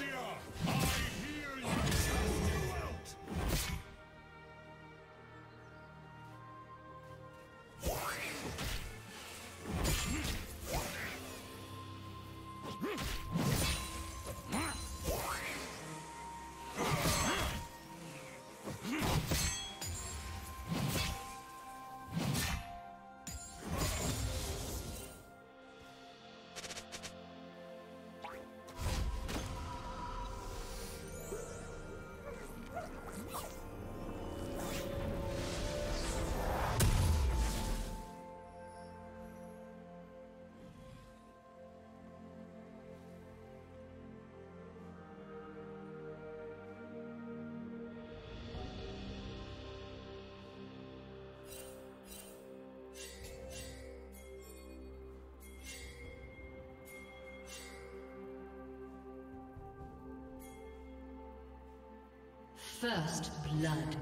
First blood.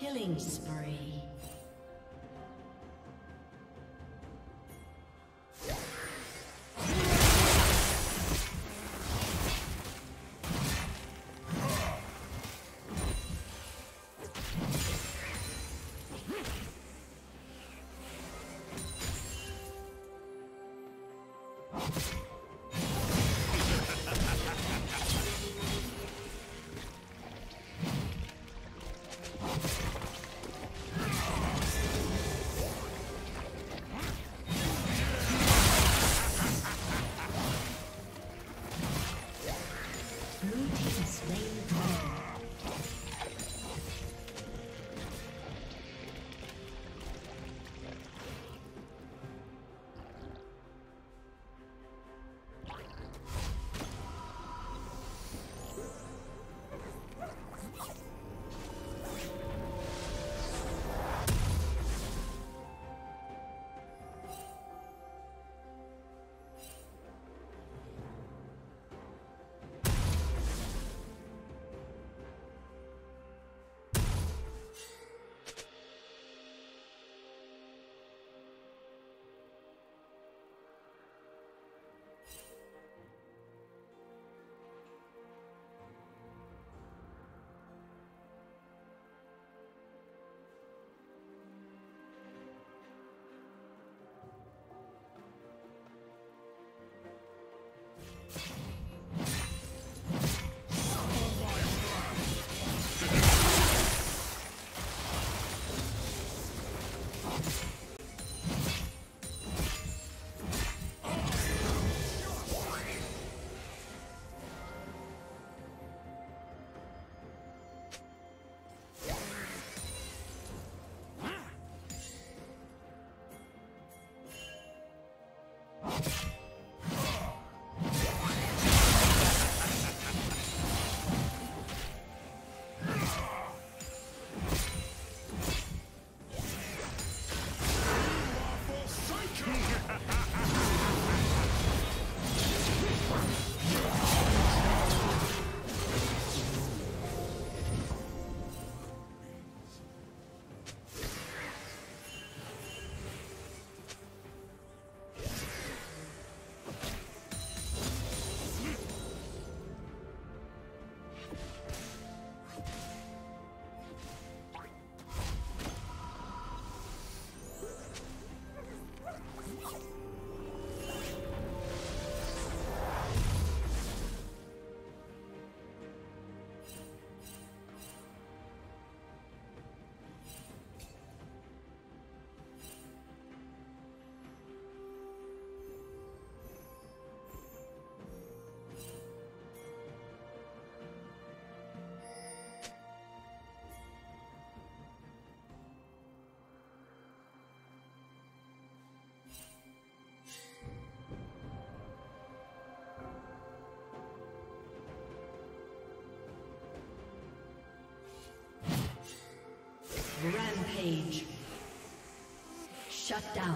Killing spree. Rampage. Shut down.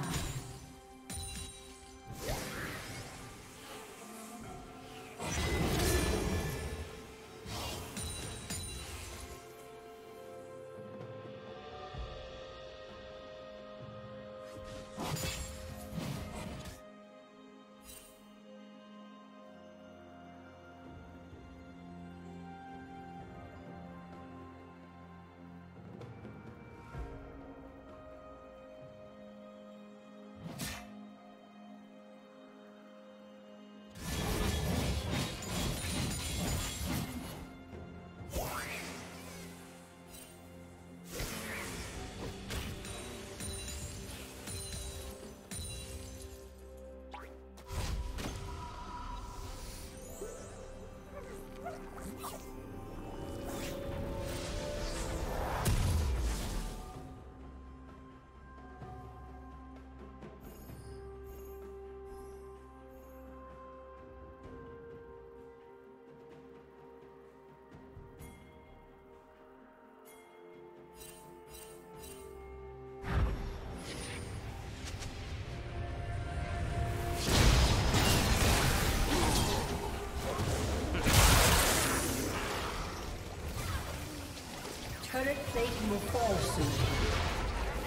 Turret plate will fall soon.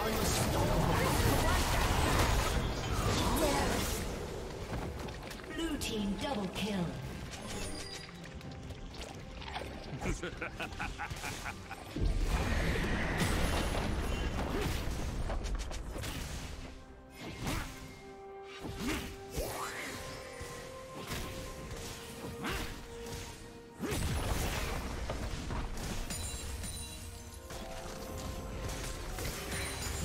Unstoppable. Yes. Blue team double kill.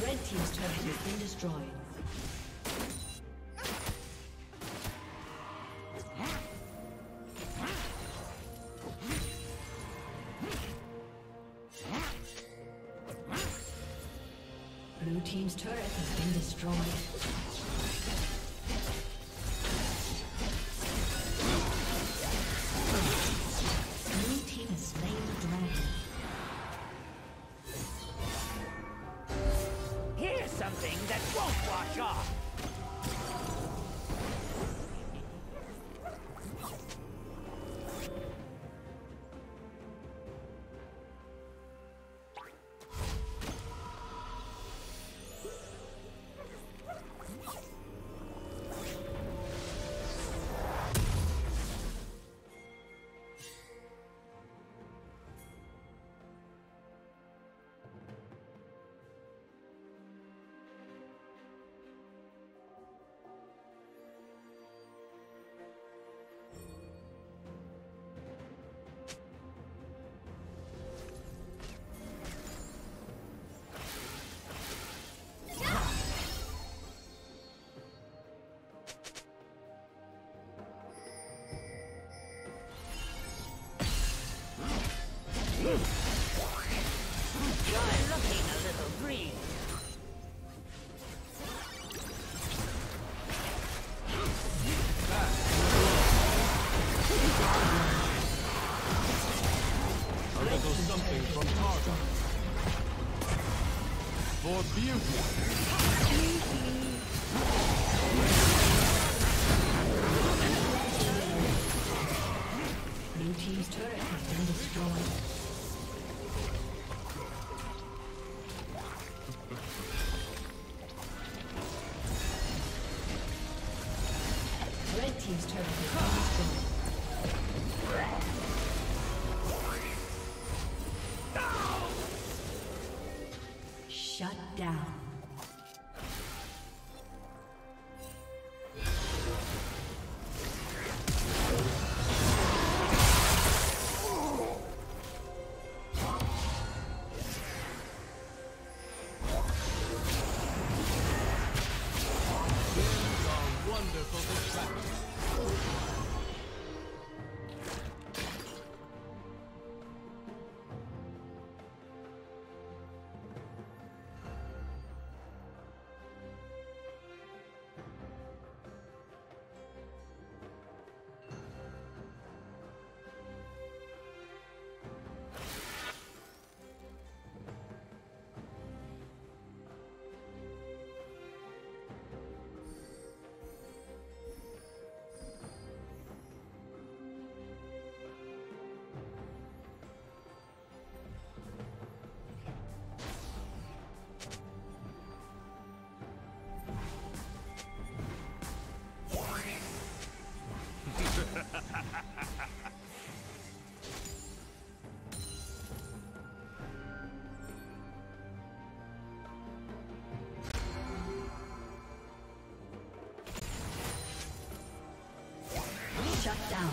Red team's turret has been destroyed. Team's turret has been destroyed. Shut down. Shut down.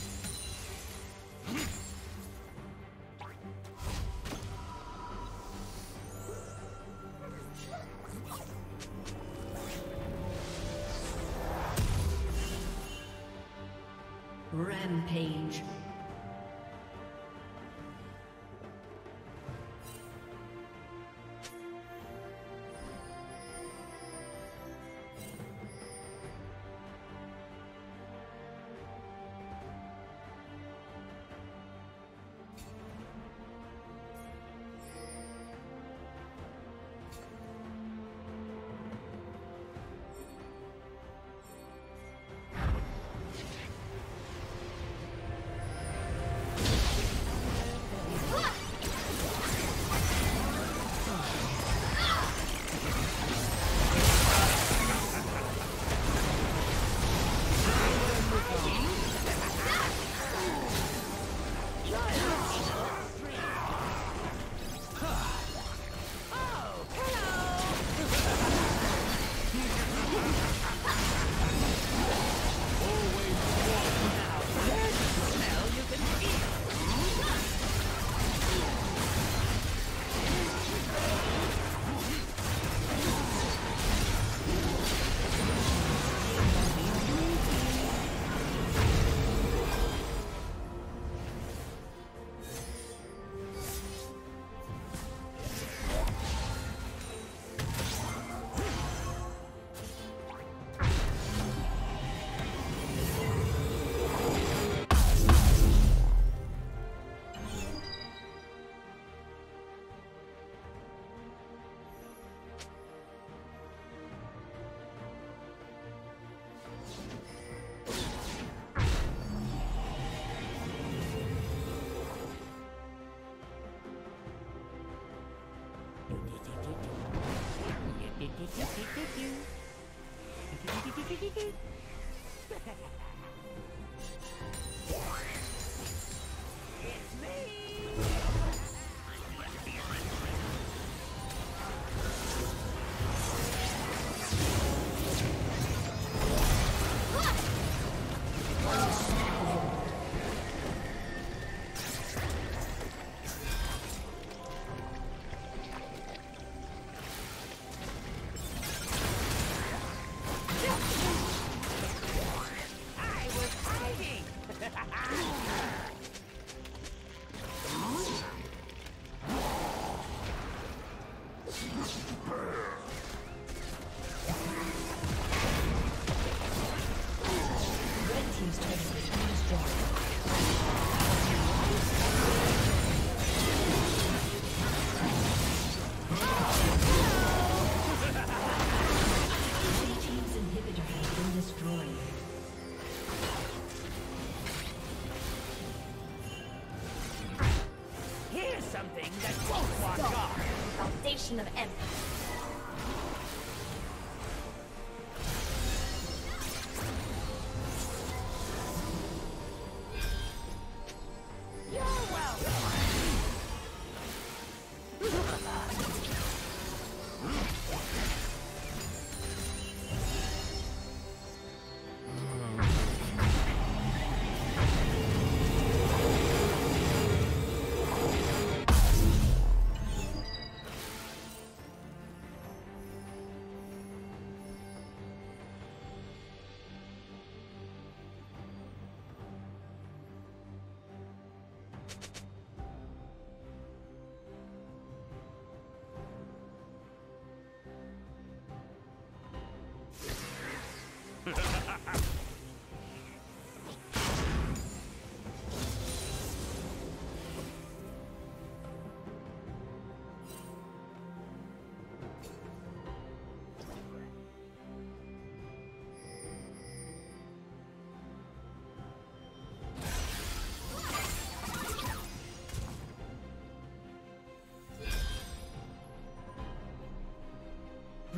Rampage. Foundation of empire.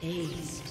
Ace.